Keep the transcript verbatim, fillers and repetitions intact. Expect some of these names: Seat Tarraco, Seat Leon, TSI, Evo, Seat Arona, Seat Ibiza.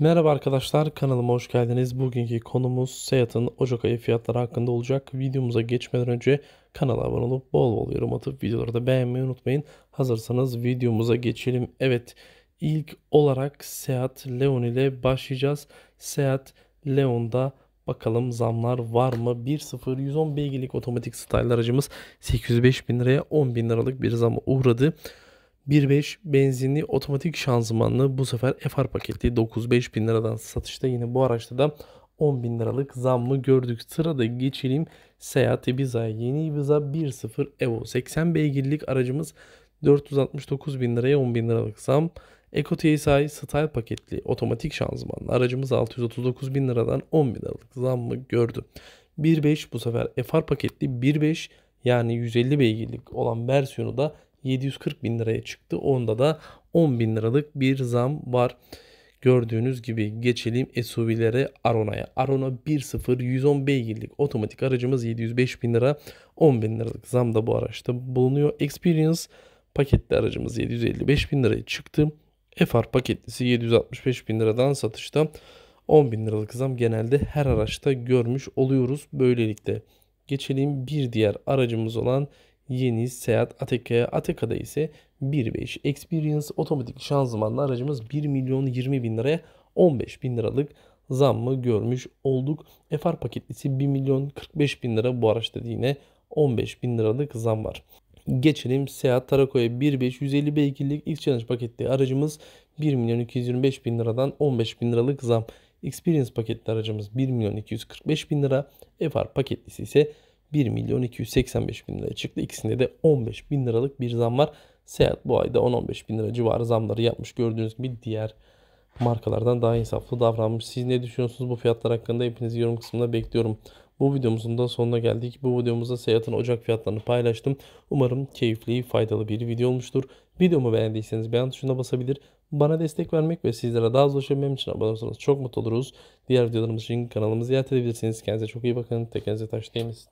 Merhaba arkadaşlar, kanalıma hoş geldiniz. Bugünkü konumuz Seat'ın Ocak ayı fiyatları hakkında olacak. Videomuza geçmeden önce kanala abone olup bol bol yorum atıp videoları da beğenmeyi unutmayın. Hazırsanız videomuza geçelim. Evet, ilk olarak Seat Leon ile başlayacağız. Seat Leon'da bakalım zamlar var mı? bir sıfır yüz on beygirlik otomatik style aracımız sekiz yüz beş bin liraya on bin liralık bir zama uğradı. bir nokta beş benzinli otomatik şanzımanlı, bu sefer F R paketli doksan beş bin liradan satışta. Yine bu araçta da on bin liralık zammı gördük. Sırada geçelim Seat Ibiza'ya. Yeni Ibiza bir nokta sıfır Evo seksen beygirlik aracımız dört yüz altmış dokuz bin liraya on bin liralık zam. Eco T S I Style paketli otomatik şanzımanlı aracımız altı yüz otuz dokuz bin liradan on bin liralık zammı gördü. bir nokta beş bu sefer F R paketli bir nokta beş yani yüz elli beygirlik olan versiyonu da yedi yüz kırk bin liraya çıktı. Onda da on bin liralık bir zam var. Gördüğünüz gibi geçelim S U V'lere, Arona'ya. Arona bir nokta sıfır yüz on beygirlik otomatik aracımız yedi yüz beş bin lira. on bin liralık zam da bu araçta bulunuyor. Experience paketli aracımız yedi yüz elli beş bin liraya çıktı. F R paketlisi yedi yüz altmış beş bin liradan satışta. on bin liralık zam genelde her araçta görmüş oluyoruz böylelikle. Geçelim bir diğer aracımız olan yeni Seat Ateca'ya. Ateca'da ise bir nokta beş Experience otomatik şanzımanlı aracımız bir milyon yirmi bin liraya on beş bin liralık zammı görmüş olduk. F R paketlisi bir milyon kırk beş bin lira, bu araçta yine on beş bin liralık zam var. Geçelim Seat Tarraco'ya. bir nokta beş yüz elli beygirlik ilk challenge paketli aracımız bir milyon iki yüz yirmi beş bin liradan on beş bin liralık zam. Experience paketli aracımız bir milyon iki yüz kırk beş bin lira. F R paketlisi ise bir milyon iki yüz seksen beş bin liraya çıktı. İkisinde de on beş bin liralık bir zam var. Seat bu ayda on on beş bin lira civarı zamları yapmış. Gördüğünüz gibi diğer markalardan daha insaflı davranmış. Siz ne düşünüyorsunuz bu fiyatlar hakkında? Hepinizi yorum kısmında bekliyorum. Bu videomuzun da sonuna geldik. Bu videomuzda Seat'ın Ocak fiyatlarını paylaştım. Umarım keyifli, faydalı bir video olmuştur. Videomu beğendiyseniz beğen tuşuna basabilir, bana destek vermek ve sizlere daha az ulaşabilmem için abone olursanız çok mutlu oluruz. Diğer videolarımız için kanalımızı ziyaret edebilirsiniz. Kendinize çok iyi bakın. Tekenize taş değmesin.